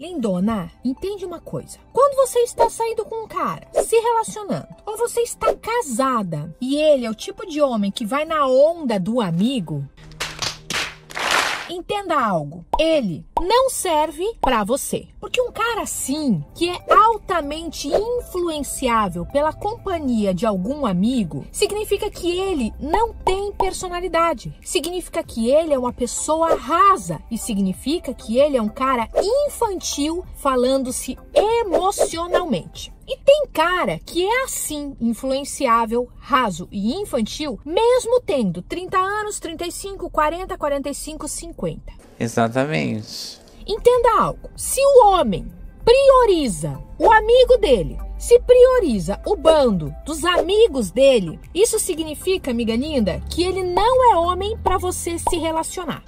Lindona, entende uma coisa. Quando você está saindo com um cara, se relacionando, ou você está casada, e ele é o tipo de homem que vai na onda do amigo, entenda algo. Ele não serve pra você. Porque um cara assim, que é altamente influenciável pela companhia de algum amigo, significa que ele não tem personalidade. Significa que ele é uma pessoa rasa. E significa que ele é um cara infantil falando-se emocionalmente. E tem cara que é assim, influenciável, raso e infantil, mesmo tendo 30 anos, 35, 40, 45, 50. Exatamente. Entenda algo. Se o homem prioriza o amigo dele, se prioriza o bando dos amigos dele, isso significa, amiga linda, que ele não é homem para você se relacionar.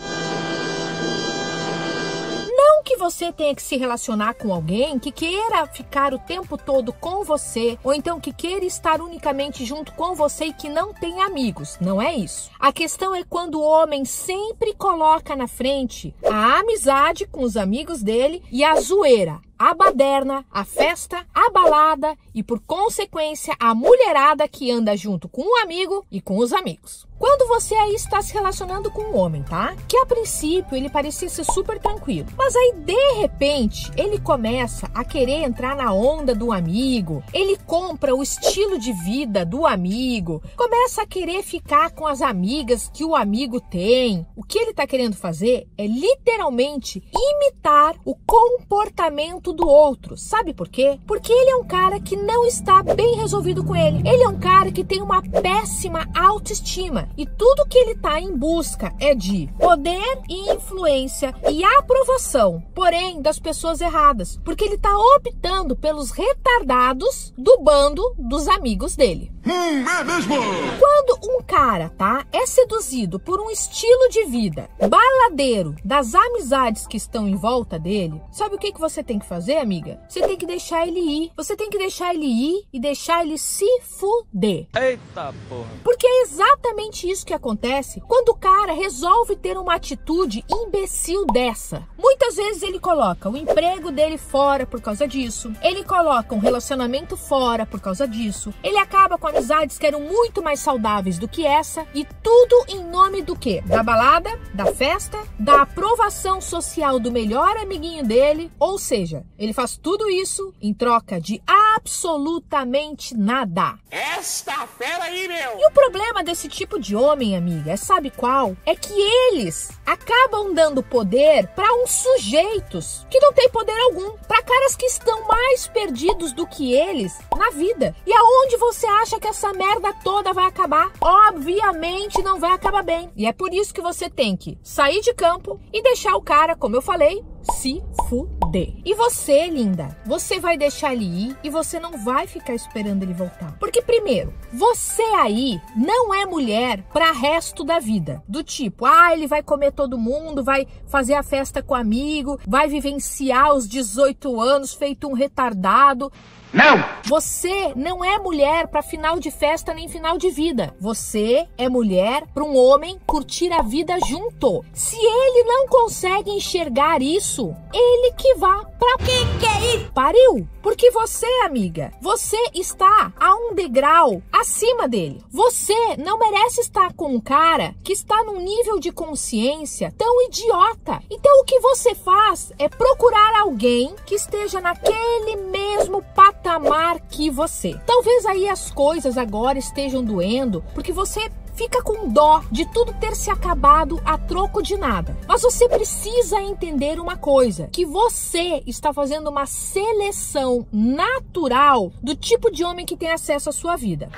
Que você tenha que se relacionar com alguém que queira ficar o tempo todo com você, ou então que queira estar unicamente junto com você e que não tem amigos, não é isso. A questão é quando o homem sempre coloca na frente a amizade com os amigos dele e a zoeira, a baderna, a festa, a balada e, por consequência, a mulherada que anda junto com o amigo e com os amigos. Quando você aí está se relacionando com um homem, tá? Que a princípio ele parecia ser super tranquilo, mas aí de repente ele começa a querer entrar na onda do amigo, ele compra o estilo de vida do amigo, começa a querer ficar com as amigas que o amigo tem. O que ele tá querendo fazer é literalmente imitar o comportamento do outro. Sabe por quê? Porque ele é um cara que não está bem resolvido com ele. Ele é um cara que tem uma péssima autoestima e tudo que ele está em busca é de poder e influência e aprovação, porém das pessoas erradas, porque ele está optando pelos retardados do bando dos amigos dele. É mesmo? Quando um cara, tá, é seduzido por um estilo de vida baladeiro das amizades que estão em volta dele, sabe o que você tem que fazer, amiga? Você tem que deixar ele ir. Você tem que deixar ele ir e deixar ele se fuder. Eita porra! Porque é exatamente isso que acontece quando o cara resolve ter uma atitude imbecil dessa. Muitas vezes ele coloca o emprego dele fora por causa disso. Ele coloca um relacionamento fora por causa disso. Ele acaba com amizades que eram muito mais saudáveis do que essa. E tudo em nome do quê? Da balada, da festa, da aprovação social do melhor amiguinho dele. Ou seja, ele faz tudo isso em troca de absolutamente nada. Esta fera aí, meu! E o problema desse tipo de homem, amiga, sabe qual? É que eles acabam dando poder para uns sujeitos que não têm poder algum, para caras que estão mais perdidos do que eles na vida. E aonde você acha que essa merda toda vai acabar? Obviamente não vai acabar bem. E é por isso que você tem que sair de campo e deixar o cara, como eu falei, se fuder. E você, linda, você vai deixar ele ir e você não vai ficar esperando ele voltar. Porque, primeiro, você aí não é mulher para resto da vida. Do tipo, ah, ele vai comer todo mundo, vai fazer a festa com o amigo, vai vivenciar os 18 anos feito um retardado. Não! Você não é mulher para final de festa nem final de vida. Você é mulher para um homem curtir a vida junto. Se ele não consegue enxergar isso, ele que vá pra que é isso? Pariu! Porque você, amiga, você está a um degrau acima dele. Você não merece estar com um cara que está num nível de consciência tão idiota. Então o que você faz é procurar alguém que esteja naquele mesmo patamar que você. Talvez aí as coisas agora estejam doendo, porque você fica com dó de tudo ter se acabado a troco de nada. Mas você precisa entender uma coisa, que você está fazendo uma seleção natural do tipo de homem que tem acesso à sua vida.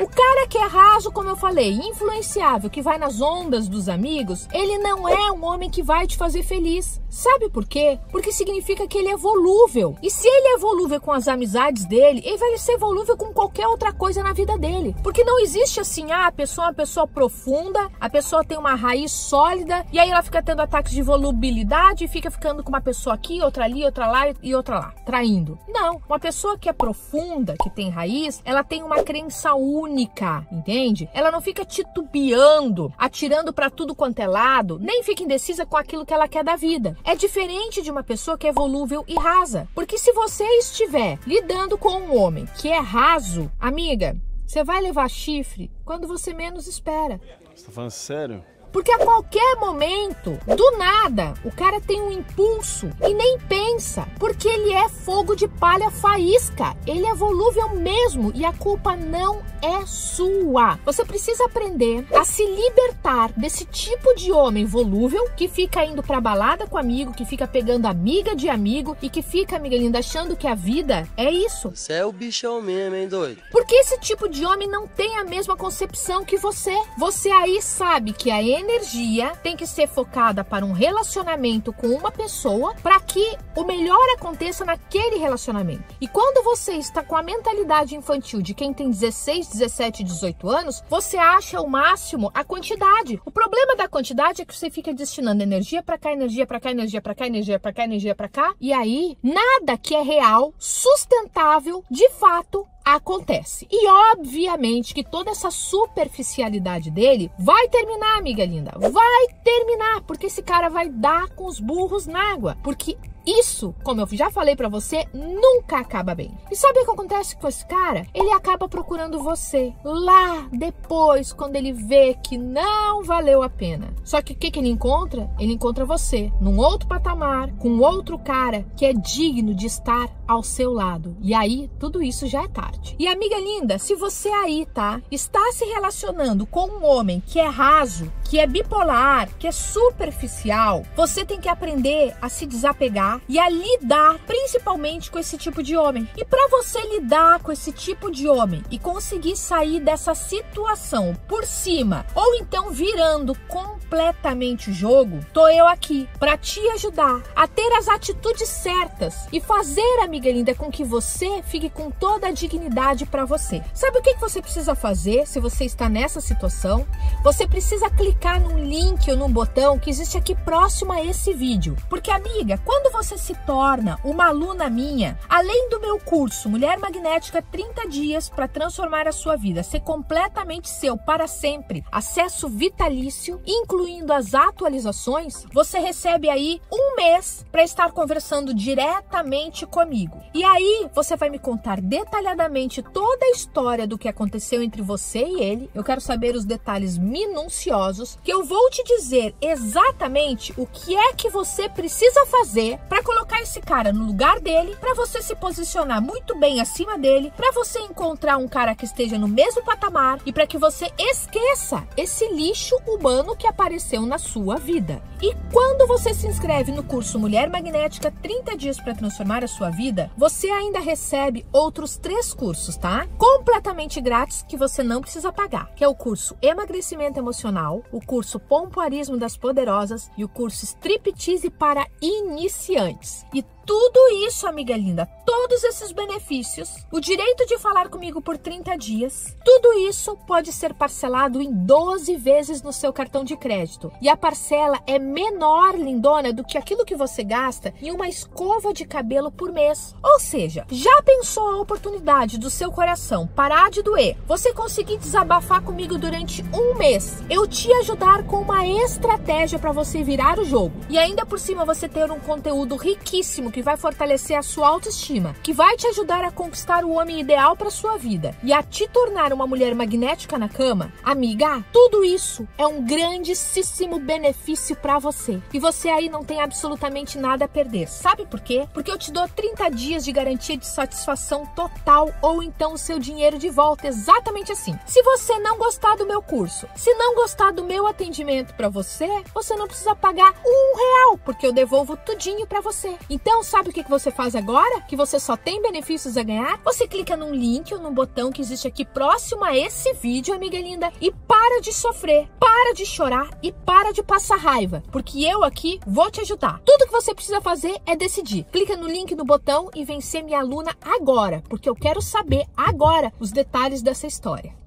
O cara que é raso, como eu falei, influenciável, que vai nas ondas dos amigos, ele não é um homem que vai te fazer feliz. Sabe por quê? Porque significa que ele é volúvel. E se ele é volúvel com as amizades dele, ele vai ser volúvel com qualquer outra coisa na vida dele. Porque não existe assim, ah, a pessoa é uma pessoa profunda, a pessoa tem uma raiz sólida, e aí ela fica tendo ataques de volubilidade, e fica ficando com uma pessoa aqui, outra ali, outra lá e outra lá, traindo. Não. Uma pessoa que é profunda, que tem raiz, ela tem uma crença única, única, entende? Ela não fica titubeando, atirando pra tudo quanto é lado, nem fica indecisa com aquilo que ela quer da vida. É diferente de uma pessoa que é volúvel e rasa, porque se você estiver lidando com um homem que é raso, amiga, você vai levar chifre quando você menos espera. Você tá falando sério? Porque a qualquer momento, do nada, o cara tem um impulso e nem pensa, porque ele é fogo de palha faísca, ele é volúvel mesmo e a culpa não é sua. Você precisa aprender a se libertar desse tipo de homem volúvel que fica indo pra balada com amigo, que fica pegando amiga de amigo e que fica, amiga linda, achando que a vida é isso. Você é o bichão mesmo, hein, doido? Porque esse tipo de homem não tem a mesma concepção que você. Você aí sabe que a energia tem que ser focada para um relacionamento com uma pessoa para que o melhor aconteça naquele relacionamento. E quando você está com a mentalidade infantil de quem tem 16, 17, 18 anos, você acha o máximo a quantidade. O problema da quantidade é que você fica destinando energia para cá, energia para cá, energia para cá, energia para cá, energia para cá, e aí nada que é real, sustentável, de fato, acontece. E obviamente que toda essa superficialidade dele vai terminar, amiga linda. Vai terminar, porque esse cara vai dar com os burros na água. Porque isso, como eu já falei pra você, nunca acaba bem. E sabe o que acontece com esse cara? Ele acaba procurando você lá depois, quando ele vê que não valeu a pena. Só que o que ele encontra? Ele encontra você num outro patamar, com outro cara que é digno de estar ao seu lado. E aí, tudo isso já é tarde. E amiga linda, se você aí, tá, está se relacionando com um homem que é raso, que é bipolar, que é superficial, você tem que aprender a se desapegar e a lidar principalmente com esse tipo de homem. E para você lidar com esse tipo de homem e conseguir sair dessa situação por cima, ou então virando completamente o jogo, tô eu aqui para te ajudar a ter as atitudes certas e fazer, amiga linda, com que você fique com toda a dignidade para você. Sabe o que você precisa fazer se você está nessa situação? Você precisa clicar num link ou num botão que existe aqui próximo a esse vídeo. Porque, amiga, quando você se torna uma aluna minha, além do meu curso Mulher Magnética 30 dias para transformar a sua vida, ser completamente seu para sempre, acesso vitalício, incluindo as atualizações, você recebe aí um mês para estar conversando diretamente comigo. E aí você vai me contar detalhadamente toda a história do que aconteceu entre você e ele. Eu quero saber os detalhes minuciosos, que eu vou te dizer exatamente o que é que você precisa fazer para colocar esse cara no lugar dele, para você se posicionar muito bem acima dele, para você encontrar um cara que esteja no mesmo patamar e para que você esqueça esse lixo humano que apareceu na sua vida. E quando você se inscreve no curso Mulher Magnética 30 dias para transformar a sua vida, você ainda recebe outros 3 cursos, tá? Completamente grátis, que você não precisa pagar, que é o curso Emagrecimento Emocional, o curso Pompoarismo das Poderosas e o curso Striptease para Iniciantes. E tudo isso, amiga linda, todos esses benefícios, o direito de falar comigo por 30 dias, tudo isso pode ser parcelado em 12 vezes no seu cartão de crédito. E a parcela é menor, lindona, do que aquilo que você gasta em uma escova de cabelo por mês. Ou seja, já pensou a oportunidade do seu coração parar de doer, você conseguir desabafar comigo durante um mês, eu te ajudar com uma estratégia para você virar o jogo. E ainda por cima você ter um conteúdo riquíssimo que vai fortalecer a sua autoestima, que vai te ajudar a conquistar o homem ideal para sua vida e a te tornar uma mulher magnética na cama, amiga, tudo isso é um grandíssimo benefício para você. E você aí não tem absolutamente nada a perder. Sabe por quê? Porque eu te dou 30 dias de garantia de satisfação total ou então o seu dinheiro de volta, exatamente assim. Se você não gostar do meu curso, se não gostar do meu atendimento para você, você não precisa pagar R$1, porque eu devolvo tudinho para você. Então, sabe o que você faz agora? Que você só tem benefícios a ganhar? Você clica num link ou num botão que existe aqui próximo a esse vídeo, amiga linda, e para de sofrer, para de chorar e para de passar raiva, porque eu aqui vou te ajudar. Tudo que você precisa fazer é decidir. Clica no link no botão e vem ser minha aluna agora, porque eu quero saber agora os detalhes dessa história.